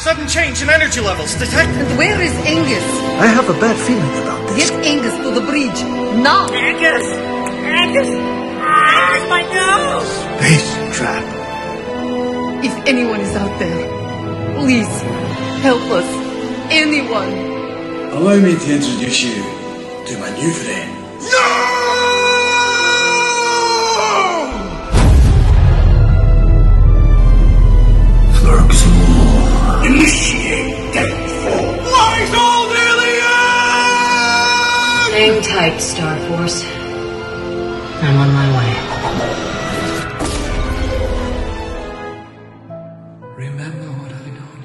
Sudden change in energy levels detected. And where is Angus? I have a bad feeling about this. Get Angus to the bridge. Now! Angus! Angus! Ah, my nose! Space trap. If anyone is out there, please help us. Anyone. Allow me to introduce you to my new friend. No! Initiate deathfall. Light old alien! Hang tight, Star Force. I'm on my way. Remember what I told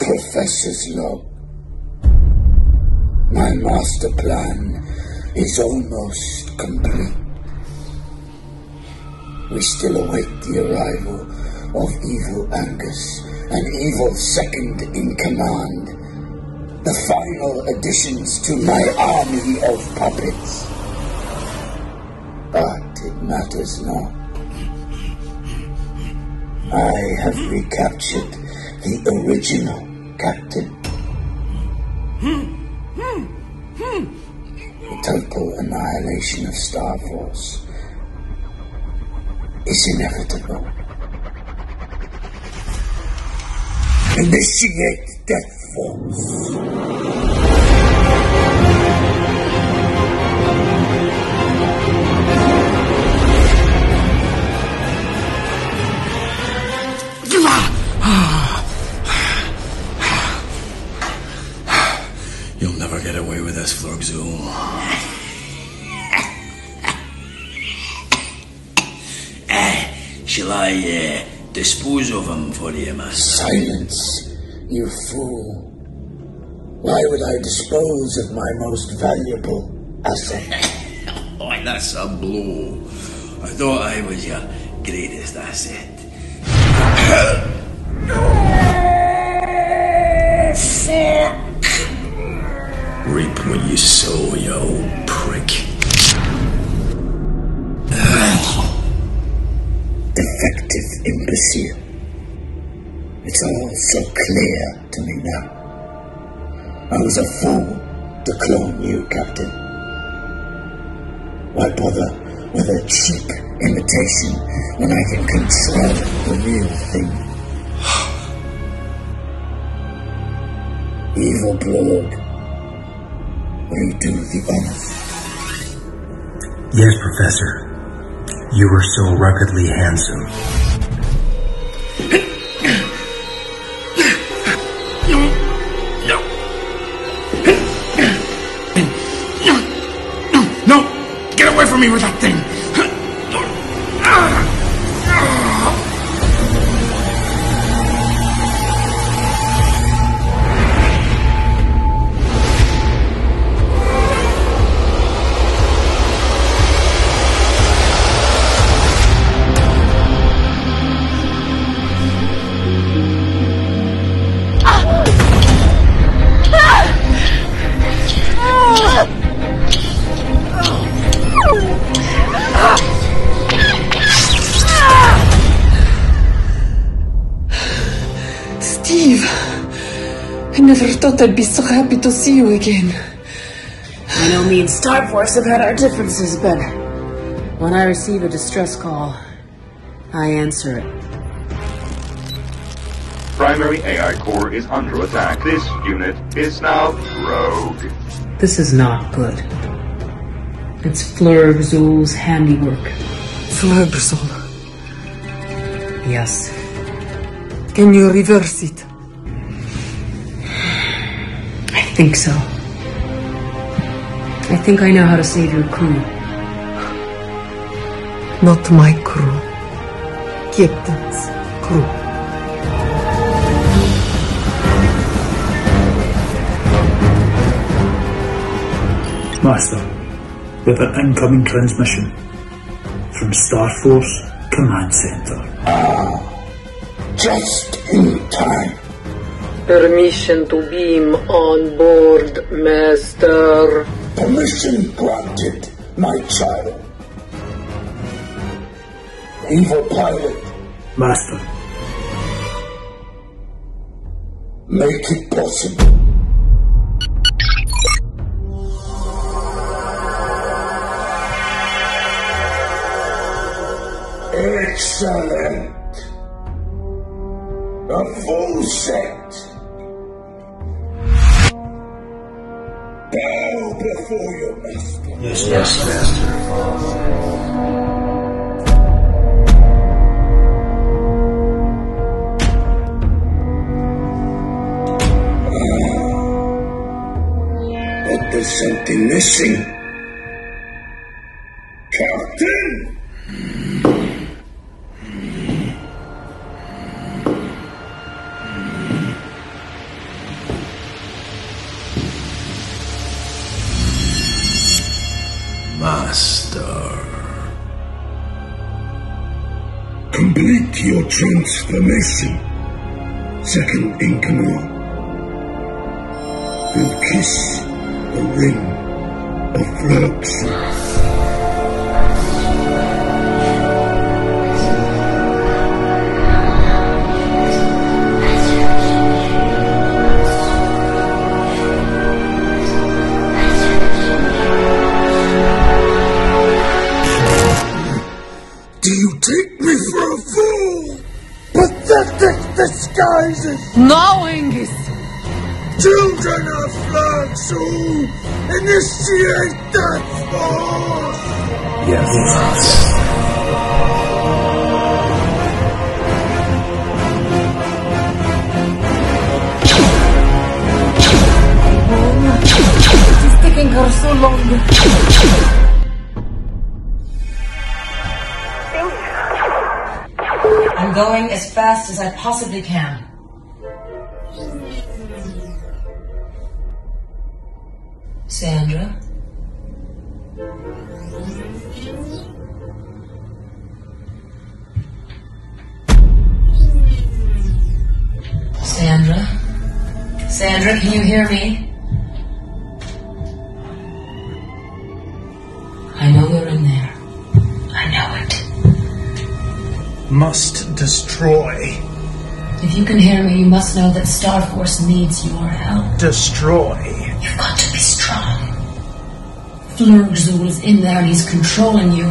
you. Professor's log. My master plan is almost complete. We still await the arrival of evil Angus, an evil second in command. The final additions to my army of puppets. But it matters not. I have recaptured the original captain. The total annihilation of Star Force is inevitable. Initiate Death Force. You'll never get away with this, Flergzul. Shall I dispose of him for you, Master? Silence, you fool. Why would I dispose of my most valuable asset? Oh, that's a blow. I thought I was your greatest asset. Fuck! Reap what you sow, you old prick. Defective imbecile. It's all so clear to me now. I was a fool to clone you, Captain. Why bother with a cheap imitation when I can control the real thing? Evil Lord, will you do the honors? Yes, Professor. You were so ruggedly handsome. No! Get away from me with that thing! I'd be so happy to see you again. I know me and Star Force have had our differences, but when I receive a distress call, I answer it. Primary AI core is under attack. This unit is now rogue. This is not good. It's Flergzul's handiwork. Flergzul. Yes. Can you reverse it? I think so. I think I know how to save your crew. Not my crew. Captain's crew. Master, with an incoming transmission from Star Force Command Center. Just in time. Permission to beam on board, Master. Permission granted, my child. evil pilot. Master. Make it possible. Excellent. A full set. Bow before your master. Yes, yes, master. But there's something missing. Captain! Complete your transformation, second in command, and kiss the ring of Flergzul. Knowing is children of Flergzul, initiate that force. Yes, yes. It is taking her so long. I'm going as fast as I possibly can. Sandra? Sandra? Sandra, can you hear me? I know you're in there. I know it. Must destroy. If you can hear me, you must know that Star Force needs your help. Destroy. You've got to be strong. Flergzul is in there and he's controlling you.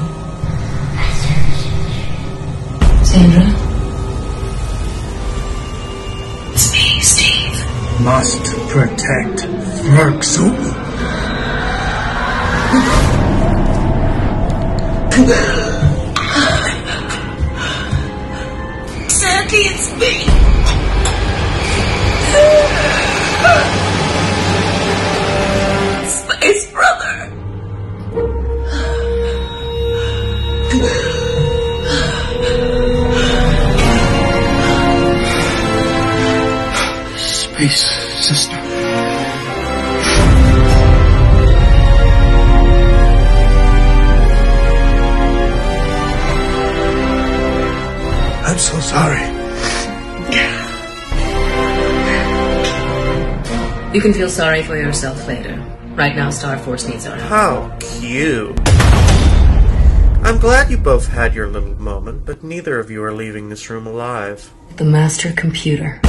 Sandra? It's me, Steve. Must protect Flergzul. Sadly, it's me. His brother. Space sister. I'm so sorry. You can feel sorry for yourself later. Right now, Star Force needs our help. How cute. I'm glad you both had your little moment, but neither of you are leaving this room alive. The master computer.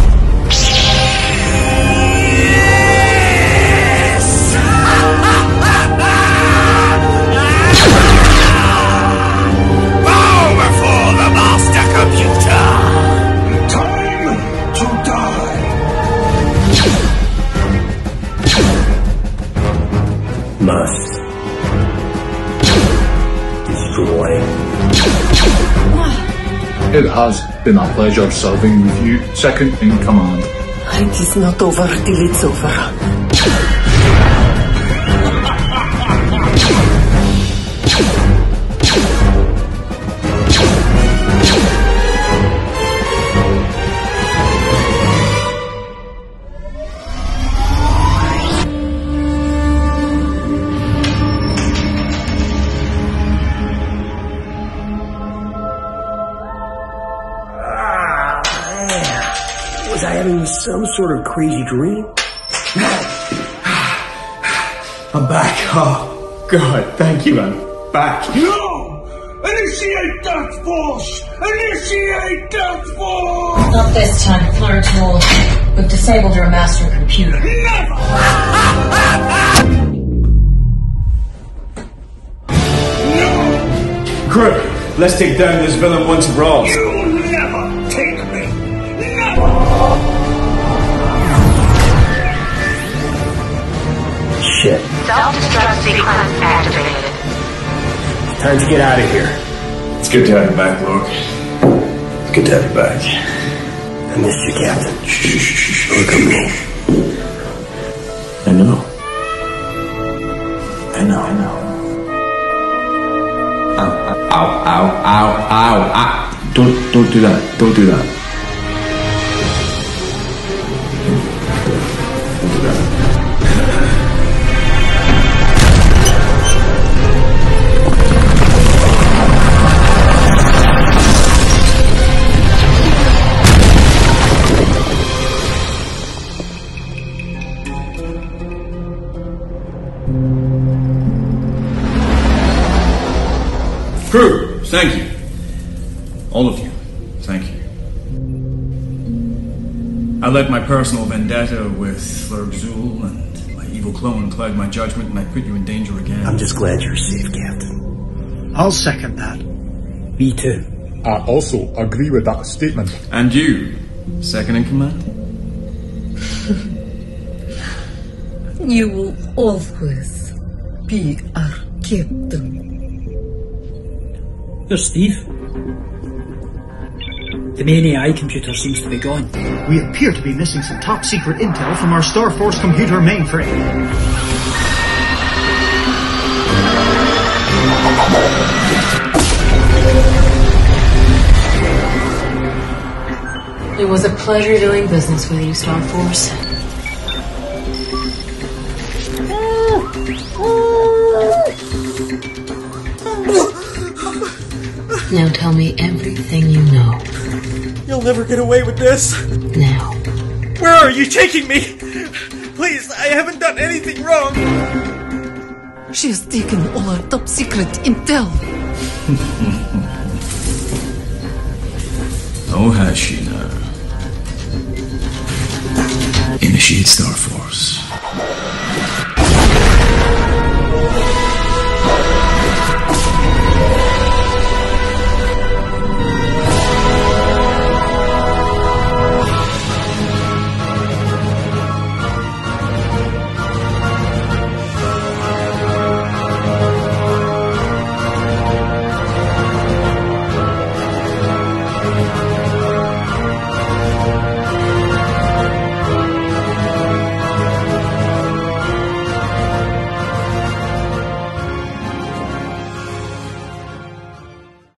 Must destroy. It has been a pleasure serving with you, second in command. It is not over till it's over. Was I having some sort of crazy dream? I'm back. Oh, God, thank you, I'm back. No! It is Initiate Dark Force! Initiate Dark Force! Not this time, Flutter Tool. We've disabled your master computer. Never! No! Crook, let's take down this villain once and for all. You'll never take me! Never! Shit. Self-destruct sequence activated. Time to get out of here. It's good to have you back, Luke. It's good to have you back. I miss you, Captain. Shh, look at me. I know. Ow. Don't do that. Don't do that. Crew, thank you. All of you, thank you. I let my personal vendetta with Flergzul and my evil clone cloud my judgment, and I put you in danger again. I'm just glad you're safe, Captain. I'll second that. Me too. I also agree with that statement. And you, second in command? You will always be our captain. There's Steve. The main AI computer seems to be gone. We appear to be missing some top secret intel from our Star Force computer mainframe. It was a pleasure doing business with you, Star Force. Now tell me everything you know. You'll never get away with this. Now. Where are you taking me? Please, I haven't done anything wrong. She has taken all our top secret intel. Oh, has she now? Initiate Star Force.